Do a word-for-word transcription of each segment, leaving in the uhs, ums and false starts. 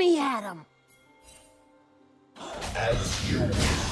me at him! As you wish.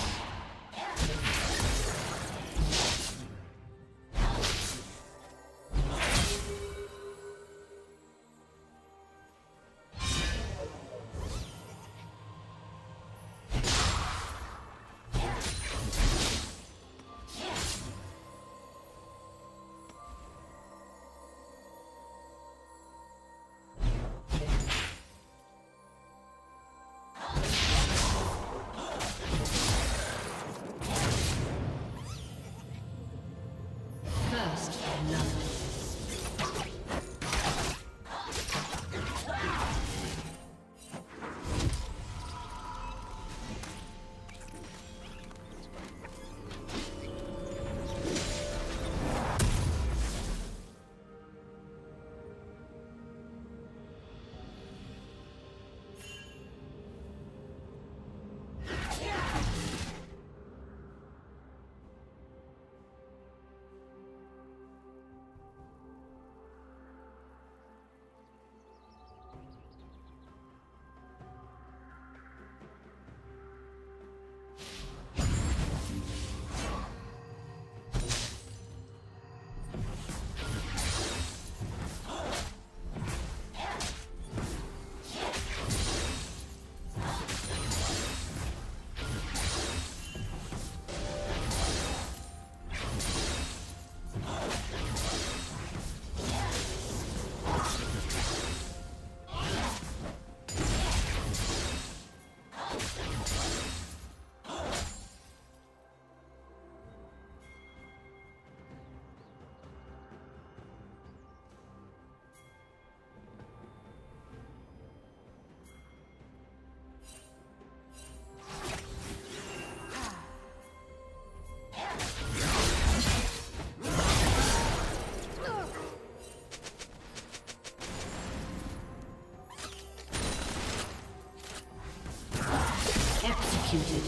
Executed.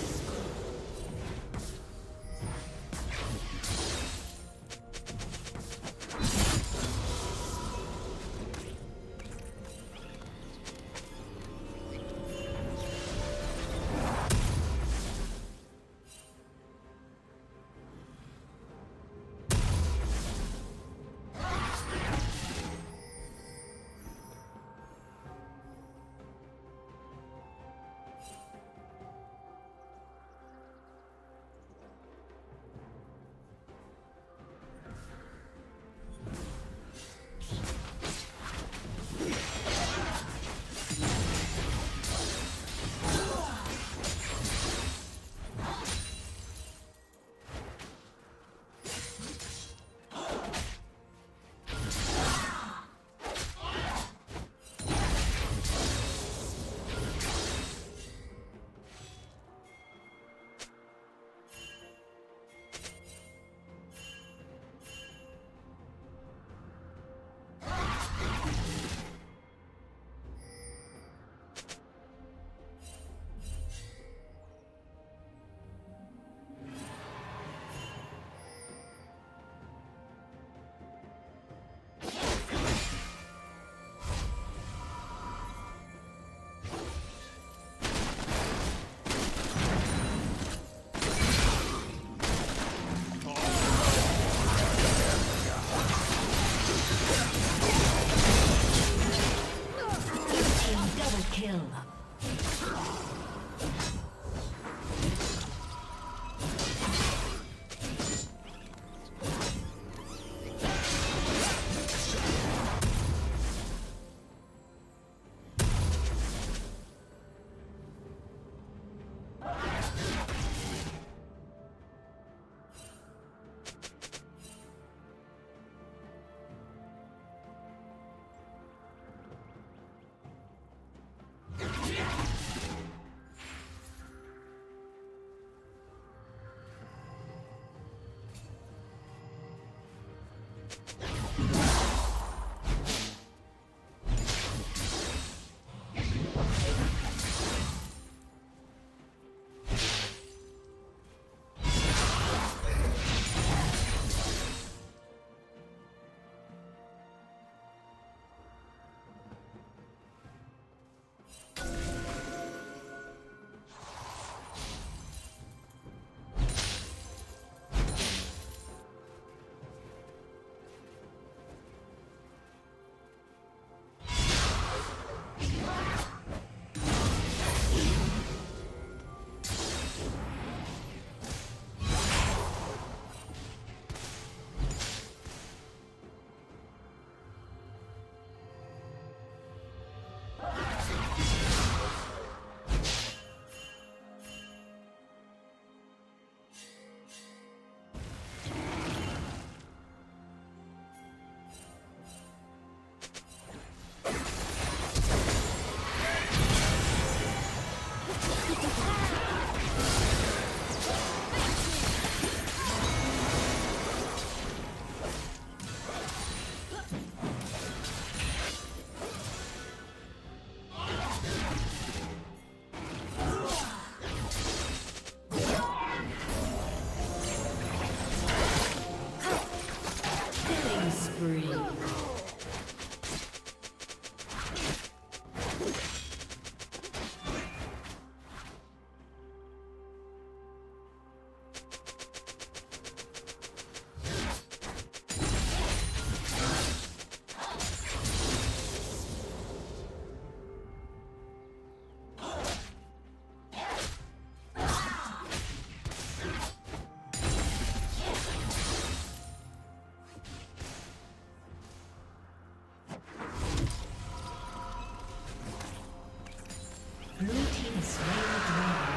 Blue team is slain the dragon.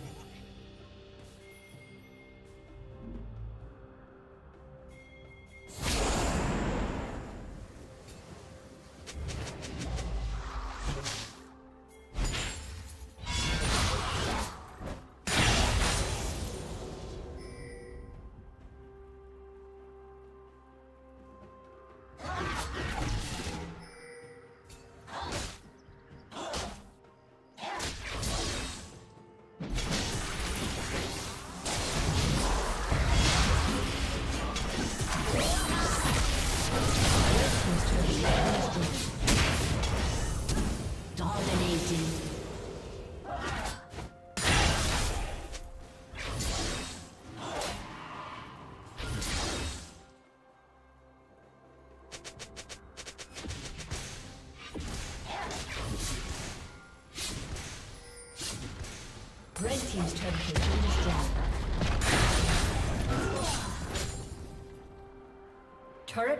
You Turret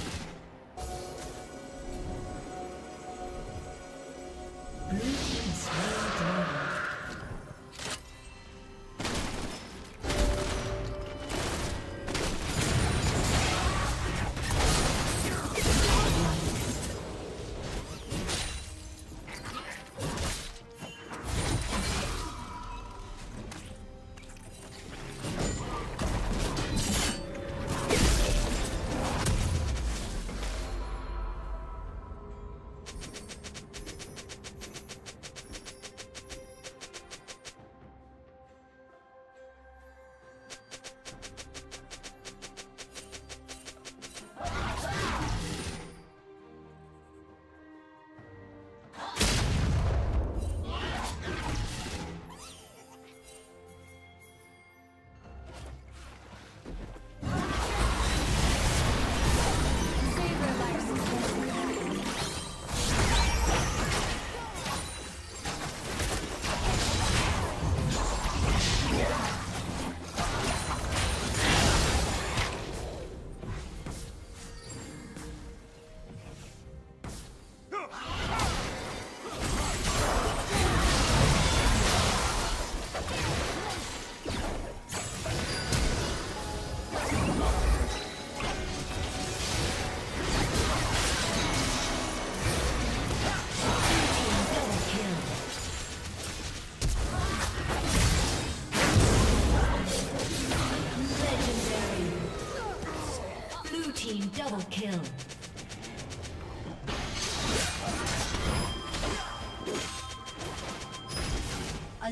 Blue team slay dragon. Double kill. A